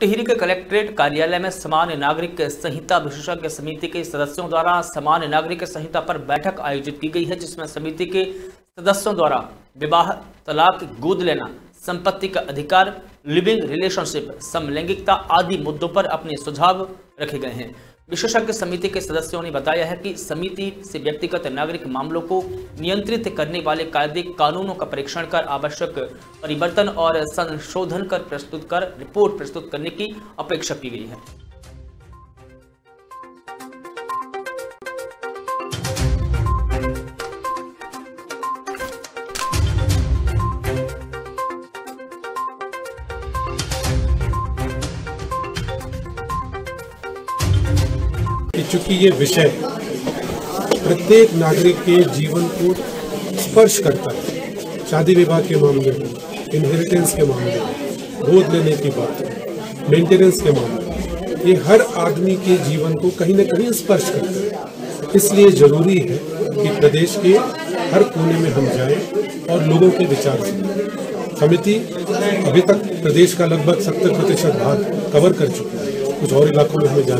टिहरी के कलेक्ट्रेट कार्यालय में सामान्य नागरिक संहिता विशेषज्ञ समिति के सदस्यों द्वारा सामान्य नागरिक संहिता पर बैठक आयोजित की गई है, जिसमें समिति के सदस्यों द्वारा विवाह, तलाक, गोद लेना, संपत्ति का अधिकार, लिविंग रिलेशनशिप, समलैंगिकता आदि मुद्दों पर अपने सुझाव रखे गए हैं। विशेषज्ञ समिति के सदस्यों ने बताया है कि समिति से व्यक्तिगत नागरिक मामलों को नियंत्रित करने वाले कायदे कानूनों का परीक्षण कर आवश्यक परिवर्तन और संशोधन कर रिपोर्ट प्रस्तुत करने की अपेक्षा की गई है। चूँकि ये विषय प्रत्येक नागरिक के जीवन को स्पर्श करता है, शादी विवाह के मामले में, इनहेरिटेंस के मामले में, गोद लेने की बात, मेंटेनेंस के मामले, ये हर आदमी के जीवन को कहीं ना कहीं स्पर्श करता है। इसलिए जरूरी है कि प्रदेश के हर कोने में हम जाएं और लोगों के विचार सुनें। समिति अभी तक प्रदेश का लगभग 70% भाग कवर कर चुकी है, कुछ और इलाकों में हमें जाना